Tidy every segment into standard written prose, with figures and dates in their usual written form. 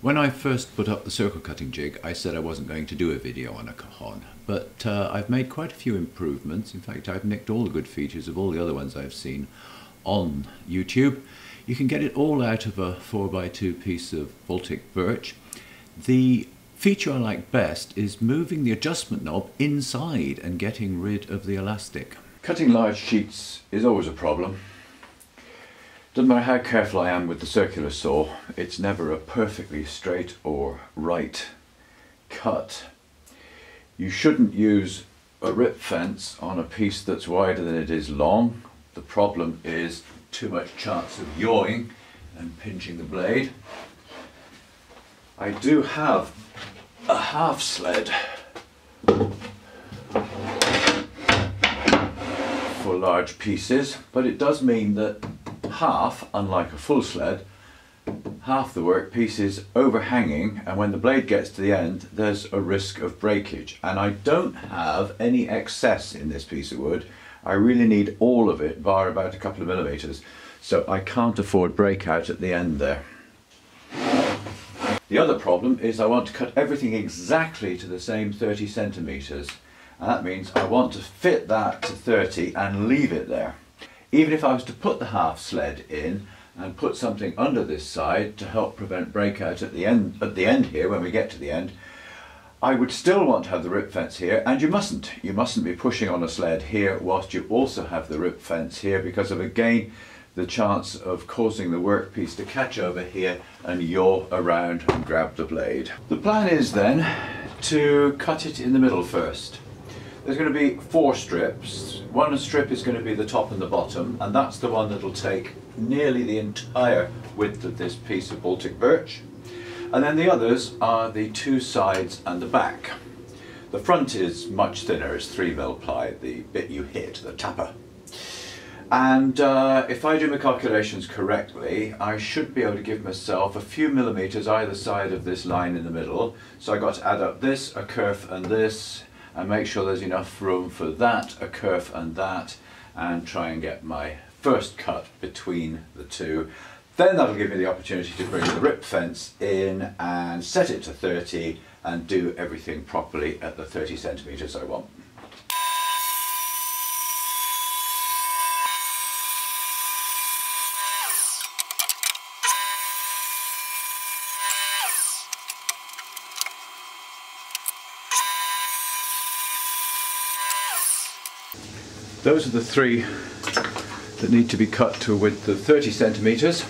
When I first put up the circle cutting jig, I said I wasn't going to do a video on a cajon, but I've made quite a few improvements. In fact, I've nicked all the good features of all the other ones I've seen on YouTube. You can get it all out of a 4x2 piece of Baltic birch. The feature I like best is moving the adjustment knob inside and getting rid of the elastic. Cutting large sheets is always a problem. Doesn't matter how careful I am with the circular saw, it's never a perfectly straight or right cut. You shouldn't use a rip fence on a piece that's wider than it is long. The problem is too much chance of yawing and pinching the blade. I do have a half sled for large pieces, but it does mean that half, unlike a full sled, half the workpiece is overhanging, and when the blade gets to the end there's a risk of breakage, and I don't have any excess in this piece of wood. I really need all of it bar about a couple of millimeters, so I can't afford breakout at the end there. The other problem is I want to cut everything exactly to the same 30 centimeters, and that means I want to fit that to 30 and leave it there. Even if I was to put the half sled in and put something under this side to help prevent breakout at the end here, when we get to the end, I would still want to have the rip fence here, and you mustn't be pushing on a sled here whilst you also have the rip fence here, because of, again, the chance of causing the workpiece to catch over here and yaw around and grab the blade. The plan is then to cut it in the middle first. There's going to be four strips. One strip is going to be the top and the bottom, and that's the one that'll take nearly the entire width of this piece of Baltic birch. And then the others are the two sides and the back. The front is much thinner, it's 3mm ply, the bit you hit, the tapper. And if I do my calculations correctly, I should be able to give myself a few millimeters either side of this line in the middle. So I've got to add up this, a kerf and this, and make sure there's enough room for that, a kerf and that, and try and get my first cut between the two. Then that'll give me the opportunity to bring the rip fence in and set it to 30 and do everything properly at the 30 centimeters I want. Those are the three that need to be cut to a width of 30 centimeters.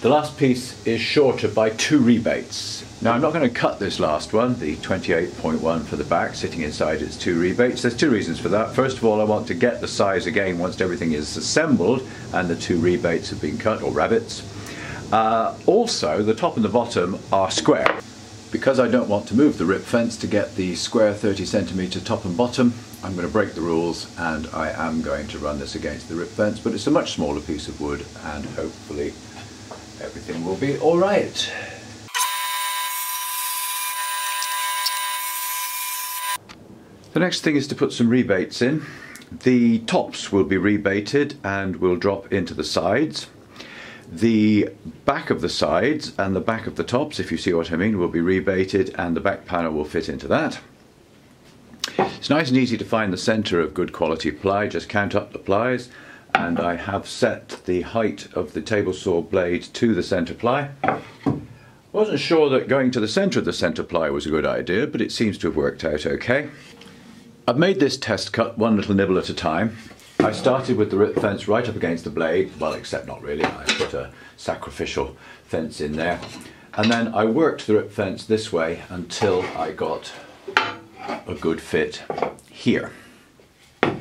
The last piece is shorter by 2 rebates. Now, I'm not going to cut this last one, the 28.1 for the back, sitting inside its 2 rebates. There's 2 reasons for that. First of all, I want to get the size again once everything is assembled and the 2 rebates have been cut, or rabbits. Also, the top and the bottom are square. Because I don't want to move the rip fence to get the square 30 centimetre top and bottom, I'm going to break the rules and I am going to run this against the rip fence, but it's a much smaller piece of wood and hopefully everything will be all right. The next thing is to put some rebates in. The tops will be rebated and will drop into the sides. The back of the sides and the back of the tops, if you see what I mean, will be rebated, and the back panel will fit into that. It's nice and easy to find the centre of good quality ply. Just count up the plies, and I have set the height of the table saw blade to the centre ply. I wasn't sure that going to the centre of the centre ply was a good idea, but it seems to have worked out okay. I've made this test cut one little nibble at a time. I started with the rip fence right up against the blade, well, except not really, I put a sacrificial fence in there, and then I worked the rip fence this way until I got a good fit here. Then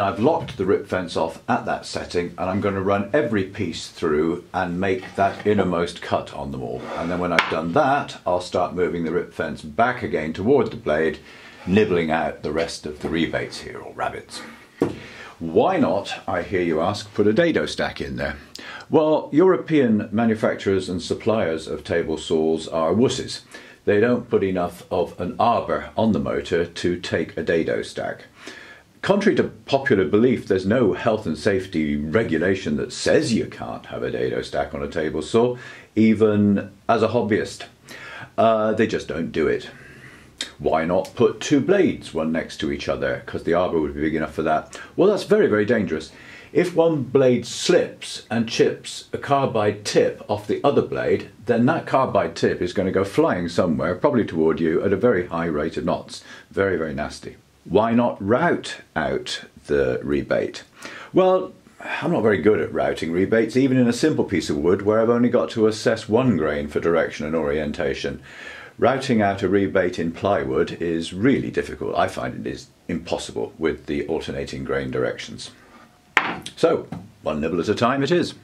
I've locked the rip fence off at that setting, and I'm going to run every piece through and make that innermost cut on them all, and then when I've done that, I'll start moving the rip fence back again toward the blade, nibbling out the rest of the rebates here, or rabbits. Why not, I hear you ask, put a dado stack in there? Well, European manufacturers and suppliers of table saws are wusses. They don't put enough of an arbor on the motor to take a dado stack. Contrary to popular belief, there's no health and safety regulation that says you can't have a dado stack on a table saw. even as a hobbyist. They just don't do it. Why not put two blades, one next to each other, because the arbor would be big enough for that? Well, that's very, very dangerous. If one blade slips and chips a carbide tip off the other blade, then that carbide tip is going to go flying somewhere, probably toward you, at a very high rate of knots. Very, very nasty. Why not route out the rebate? Well, I'm not very good at routing rebates, even in a simple piece of wood where I've only got to assess one grain for direction and orientation. Routing out a rebate in plywood is really difficult. I find it is impossible with the alternating grain directions. So, one nibble at a time it is.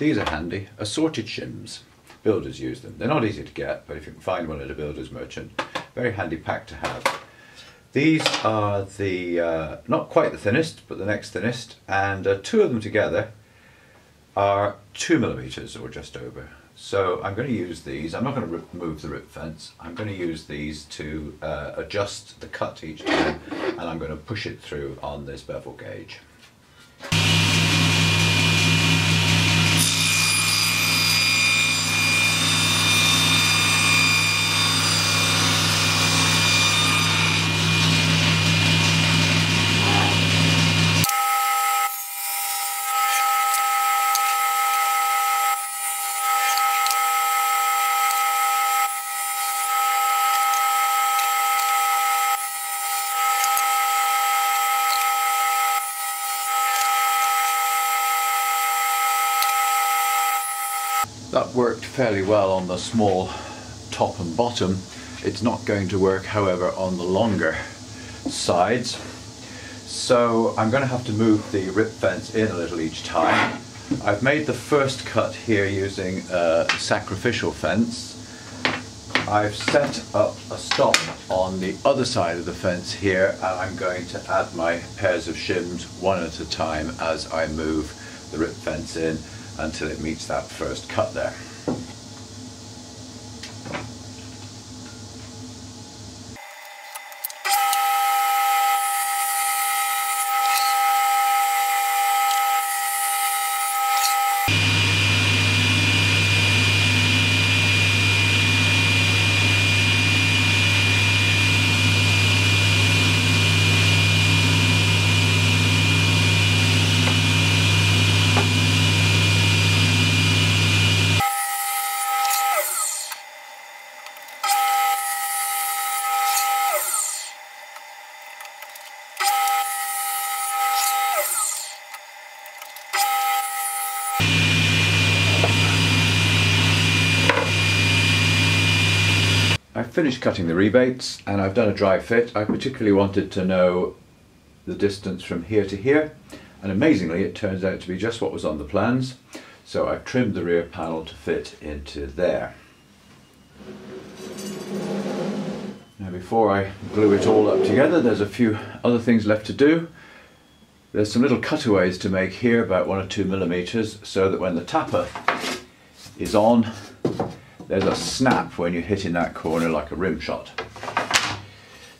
These are handy, assorted shims. Builders use them. They're not easy to get, but if you can find one at a builder's merchant, very handy pack to have. These are the, not quite the thinnest, but the next thinnest, and two of them together are 2mm or just over. So I'm going to use these. I'm not going to remove the rip fence. I'm going to use these to adjust the cut each time, and I'm going to push it through on this bevel gauge. That worked fairly well on the small top and bottom. It's not going to work, however, on the longer sides. So I'm going to have to move the rip fence in a little each time. I've made the first cut here using a sacrificial fence. I've set up a stop on the other side of the fence here, and I'm going to add my pairs of shims one at a time as I move the rip fence in, until it meets that first cut there. I've finished cutting the rebates and I've done a dry fit. I particularly wanted to know the distance from here to here, and amazingly it turns out to be just what was on the plans. So I've trimmed the rear panel to fit into there. Now, before I glue it all up together, there's a few other things left to do. There's some little cutaways to make here, about 1 or 2mm, so that when the tapper is on, there's a snap when you hit in that corner like a rim shot.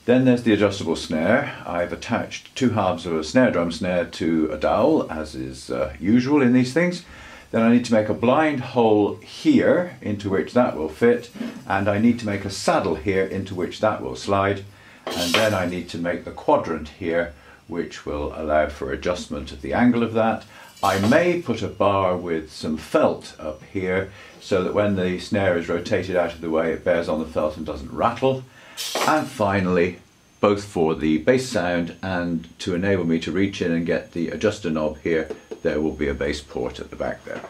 Then there's the adjustable snare. I've attached 2 halves of a snare drum snare to a dowel, as is usual in these things. Then I need to make a blind hole here into which that will fit, and I need to make a saddle here into which that will slide, and then I need to make a quadrant here which will allow for adjustment of the angle of that. I may put a bar with some felt up here so that when the snare is rotated out of the way it bears on the felt and doesn't rattle. And finally, both for the bass sound and to enable me to reach in and get the adjuster knob here, there will be a bass port at the back there.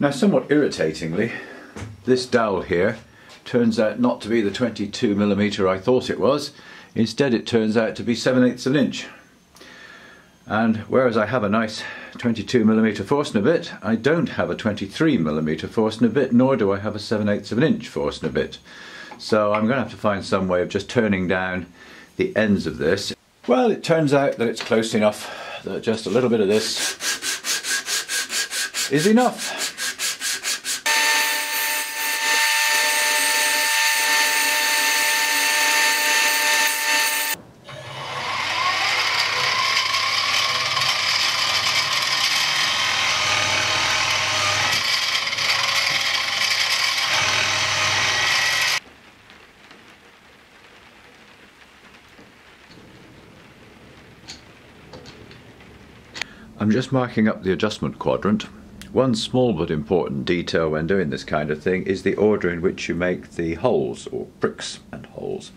Now, somewhat irritatingly, this dowel here turns out not to be the 22mm I thought it was. Instead it turns out to be 7/8 of an inch. And whereas I have a nice 22mm Forstner bit, I don't have a 23mm Forstner bit, nor do I have a 7/8 of an inch Forstner bit. So I'm going to have to find some way of just turning down the ends of this. Well, it turns out that it's close enough that just a little bit of this is enough. I'm just marking up the adjustment quadrant. One small but important detail when doing this kind of thing is the order in which you make the holes, or pricks and holes.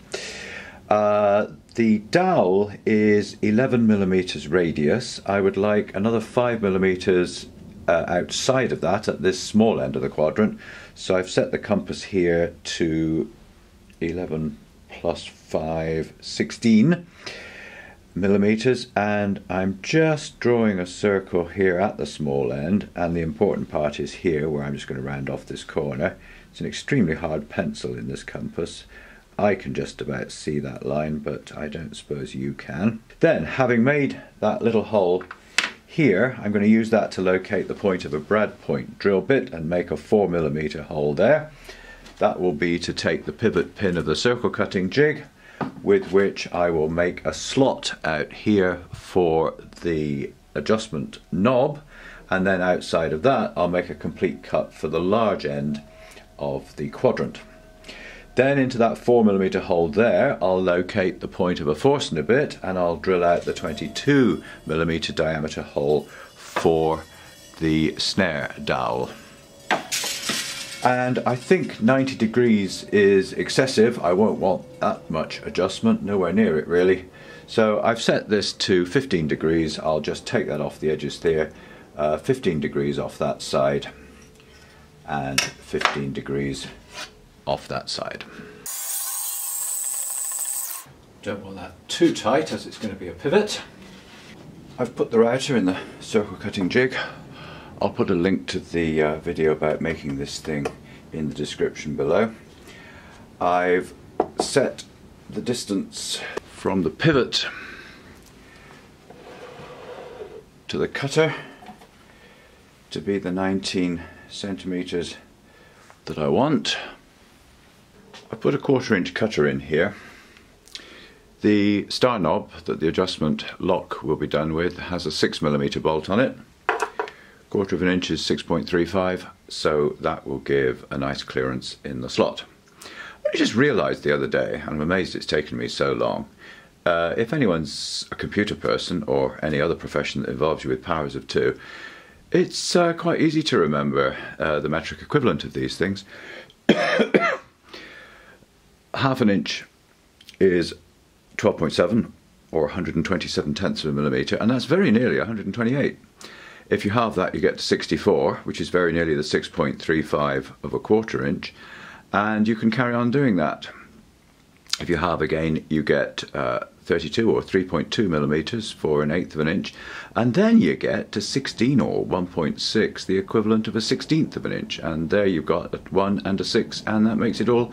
The dowel is 11mm radius. I would like another 5mm outside of that at this small end of the quadrant. So I've set the compass here to 11 plus 5, 16mm, and I'm just drawing a circle here at the small end, and the important part is here where I'm just going to round off this corner. It's an extremely hard pencil in this compass. I can just about see that line, but I don't suppose you can. Then, having made that little hole here, I'm going to use that to locate the point of a Brad Point drill bit and make a 4mm hole there. That will be to take the pivot pin of the circle cutting jig, with which I will make a slot out here for the adjustment knob, and then outside of that I'll make a complete cut for the large end of the quadrant. Then into that 4mm hole there I'll locate the point of a Forstner bit, and I'll drill out the 22mm diameter hole for the snare dowel. And I think 90 degrees is excessive. I won't want that much adjustment, nowhere near it really. So I've set this to 15 degrees. I'll just take that off the edges there. 15 degrees off that side, and 15 degrees off that side. Don't want that too tight, as it's going to be a pivot. I've put the router in the circle cutting jig. I'll put a link to the video about making this thing in the description below. I've set the distance from the pivot to the cutter to be the 19cm that I want. I put a 1/4 inch cutter in here. The star knob that the adjustment lock will be done with has a 6mm bolt on it. 1/4 inch is 6.35, so that will give a nice clearance in the slot. I just realised the other day, and I'm amazed it's taken me so long, if anyone's a computer person or any other profession that involves you with powers of two, it's quite easy to remember the metric equivalent of these things. 1/2 inch is 12.7, or 127/10 of a millimetre, and that's very nearly 128. If you halve that, you get to 64, which is very nearly the 6.35 of a 1/4 inch, and you can carry on doing that. If you halve again, you get 32, or 3.2mm for 1/8 of an inch, and then you get to 16, or 1.6, the equivalent of a 16th of an inch, and there you've got a 1 and a 6, and that makes it all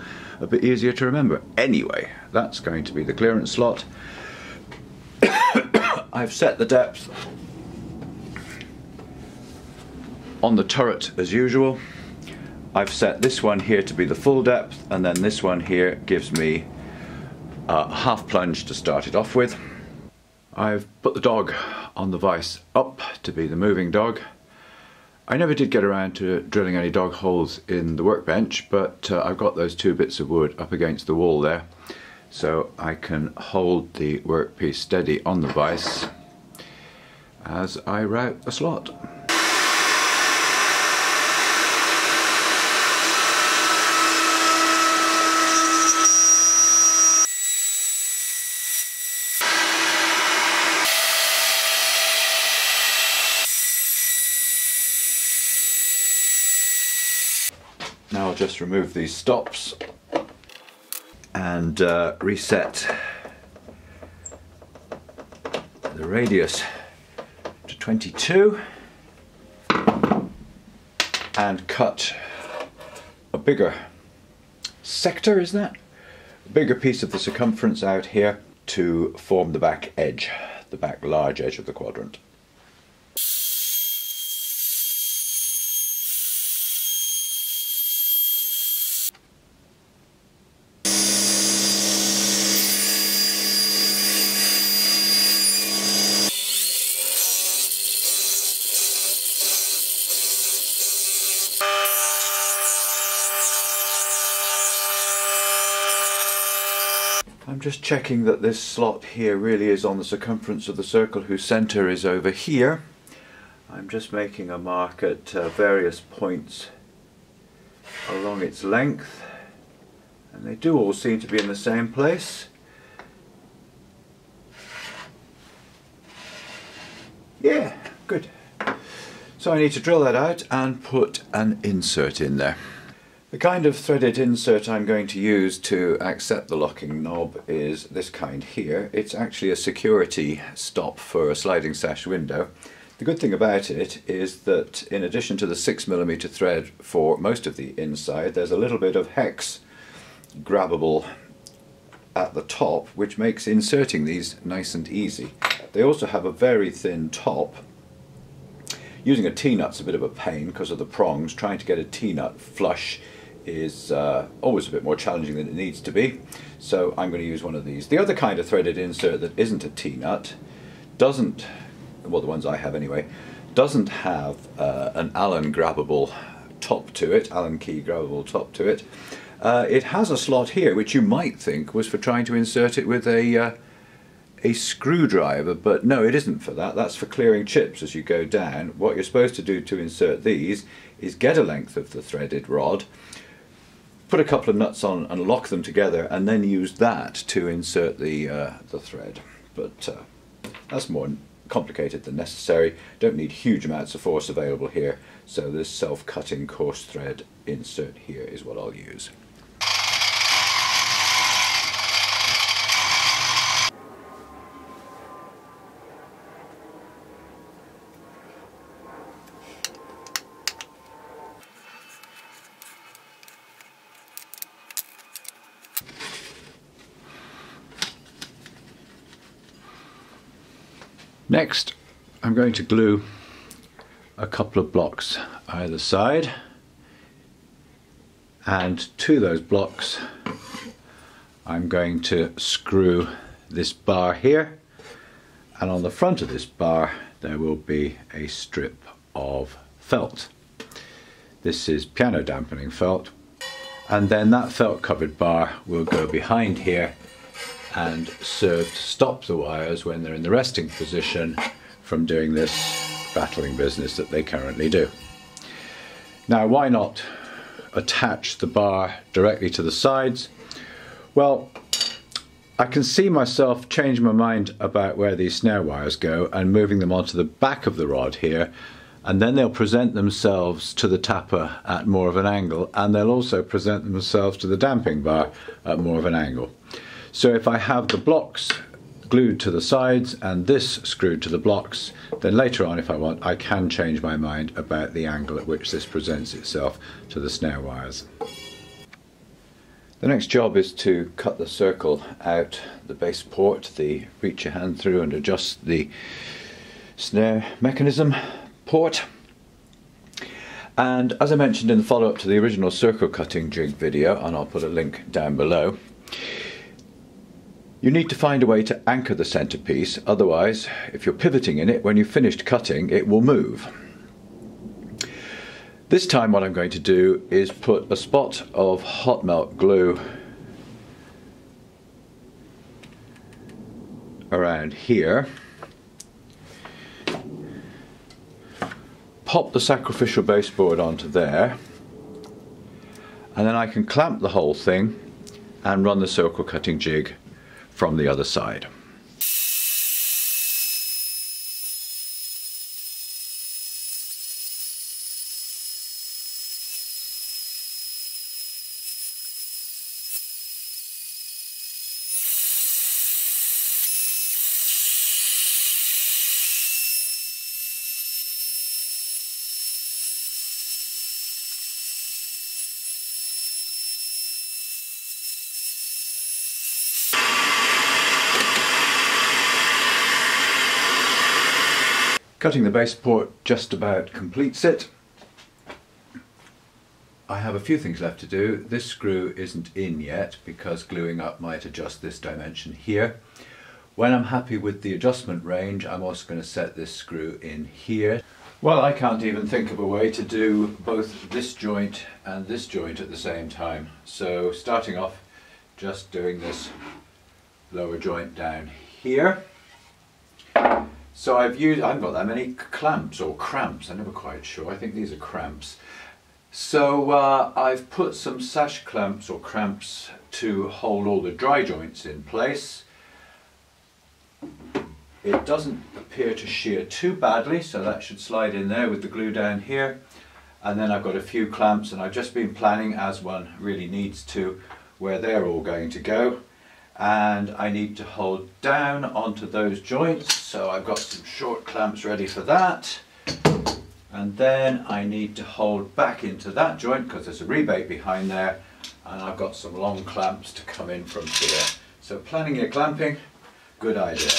a bit easier to remember. Anyway, that's going to be the clearance slot. I've set the depth on the turret as usual. I've set this one here to be the full depth, and then this one here gives me a half plunge to start it off with. I've put the dog on the vise up to be the moving dog. I never did get around to drilling any dog holes in the workbench, but I've got those two bits of wood up against the wall there, so I can hold the workpiece steady on the vise as I route the slot. Now I'll just remove these stops and reset the radius to 22 and cut a bigger sector, is that? A bigger piece of the circumference out here to form the back edge, the back large edge of the quadrant. I'm just checking that this slot here really is on the circumference of the circle whose center is over here. I'm just making a mark at various points along its length, and they do all seem to be in the same place. Yeah, good. So I need to drill that out and put an insert in there. The kind of threaded insert I'm going to use to accept the locking knob is this kind here. It's actually a security stop for a sliding sash window. The good thing about it is that in addition to the 6mm thread for most of the inside, there's a little bit of hex grabbable at the top, which makes inserting these nice and easy. They also have a very thin top. Using a T-nut's a bit of a pain because of the prongs. Trying to get a T-nut flush is always a bit more challenging than it needs to be, so I'm going to use one of these. The other kind of threaded insert that isn't a T-nut doesn't, well the ones I have anyway, doesn't have an Allen grabbable top to it, Allen key grabbable top to it. It has a slot here which you might think was for trying to insert it with a screwdriver, but no, it isn't for that. That's for clearing chips as you go down. What you're supposed to do to insert these is get a length of the threaded rod, put a couple of nuts on and lock them together, and then use that to insert the thread. But that's more complicated than necessary. Don't need huge amounts of force available here, so this self-cutting coarse thread insert here is what I'll use. Next, I'm going to glue a couple of blocks either side, and to those blocks I'm going to screw this bar here, and on the front of this bar there will be a strip of felt. This is piano dampening felt, and then that felt covered bar will go behind here and serve to stop the wires when they're in the resting position from doing this rattling business that they currently do. Now, why not attach the bar directly to the sides? Well, I can see myself change my mind about where these snare wires go and moving them onto the back of the rod here, and then they'll present themselves to the tapper at more of an angle, and they'll also present themselves to the damping bar at more of an angle. So if I have the blocks glued to the sides and this screwed to the blocks, then later on if I want I can change my mind about the angle at which this presents itself to the snare wires. The next job is to cut the circle out the base port, the reach your hand through and adjust the snare mechanism port. And as I mentioned in the follow-up to the original circle cutting jig video, and I'll put a link down below, you need to find a way to anchor the centerpiece, otherwise if you're pivoting in it, when you've finished cutting it will move. This time what I'm going to do is put a spot of hot melt glue around here, pop the sacrificial baseboard onto there, and then I can clamp the whole thing and run the circle cutting jig from the other side. Cutting the base support just about completes it. I have a few things left to do. This screw isn't in yet because gluing up might adjust this dimension here. When I'm happy with the adjustment range, I'm also going to set this screw in here. Well, I can't even think of a way to do both this joint and this joint at the same time. So starting off, just doing this lower joint down here. So I haven't got that many clamps or cramps, I'm never quite sure, I think these are cramps. So I've put some sash clamps or cramps to hold all the dry joints in place. It doesn't appear to shear too badly, so that should slide in there with the glue down here. And then I've got a few clamps, and I've just been planning, as one really needs to, where they're all going to go. And I need to hold down onto those joints, so I've got some short clamps ready for that. And then I need to hold back into that joint because there's a rebate behind there, and I've got some long clamps to come in from here. So planning your clamping, good idea.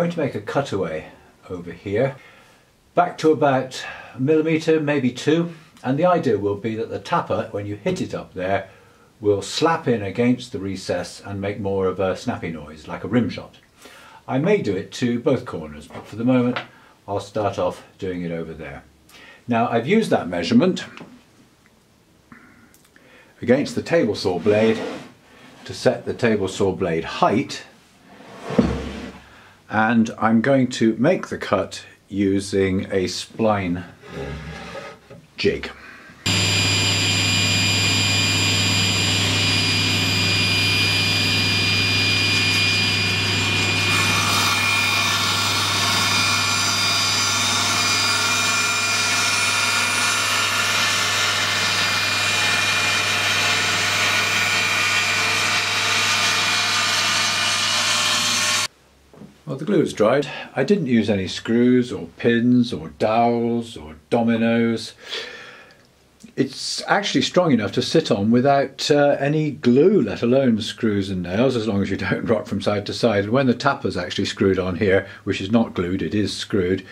I'm going to make a cutaway over here, back to about a millimetre, maybe two, and the idea will be that the tapper, when you hit it up there, will slap in against the recess and make more of a snappy noise, like a rim shot. I may do it to both corners, but for the moment I'll start off doing it over there. Now I've used that measurement against the table saw blade to set the table saw blade height, and I'm going to make the cut using a spline jig. The glue is dried. I didn't use any screws or pins or dowels or dominoes. It's actually strong enough to sit on without any glue, let alone screws and nails, as long as you don't rock from side to side. And when the tapper's actually screwed on here, which is not glued, it is screwed,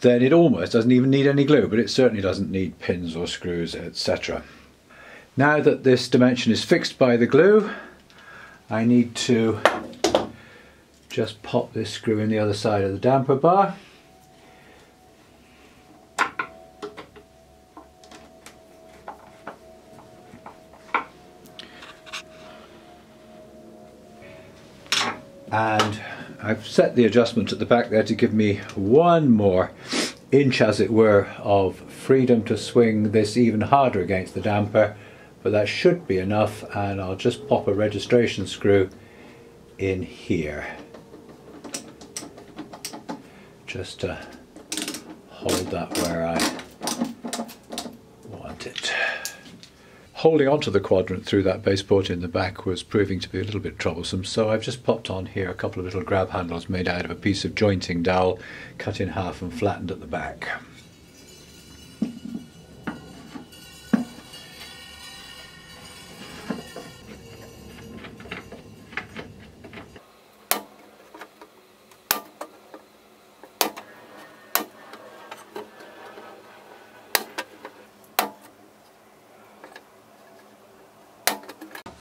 then it almost doesn't even need any glue, but it certainly doesn't need pins or screws, etc. Now that this dimension is fixed by the glue, I need to just pop this screw in the other side of the damper bar. And I've set the adjustment at the back there to give me one more inch, as it were, of freedom to swing this even harder against the damper, but that should be enough, and I'll just pop a registration screw in here, just to hold that where I want it. Holding onto the quadrant through that base port in the back was proving to be a little bit troublesome, so I've just popped on here a couple of little grab handles made out of a piece of jointing dowel cut in half and flattened at the back.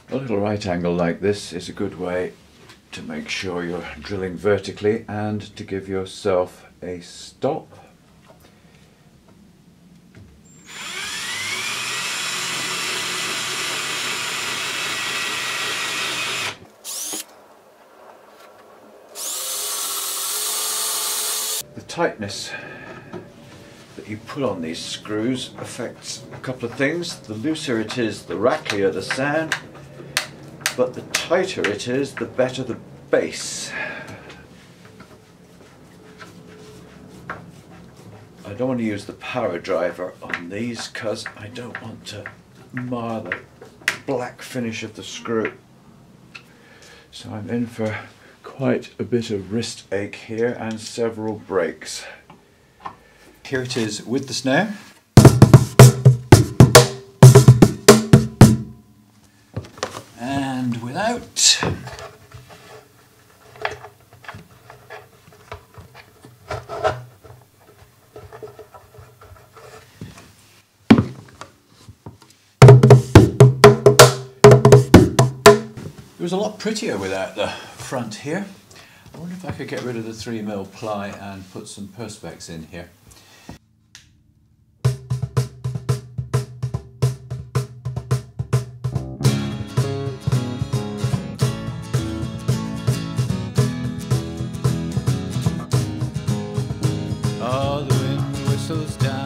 A little right angle like this is a good way to make sure you're drilling vertically and to give yourself a stop. tightness that you put on these screws affects a couple of things. The looser it is, the rattlier the sound, but the tighter it is, the better the bass. I don't want to use the power driver on these because I don't want to mar the black finish of the screw. So I'm in for quite a bit of wrist ache here and several breaks. Here it is with the snare. And without. It was a lot prettier without the front here. I wonder if I could get rid of the 3mm ply and put some perspex in here. Oh, the wind whistles down.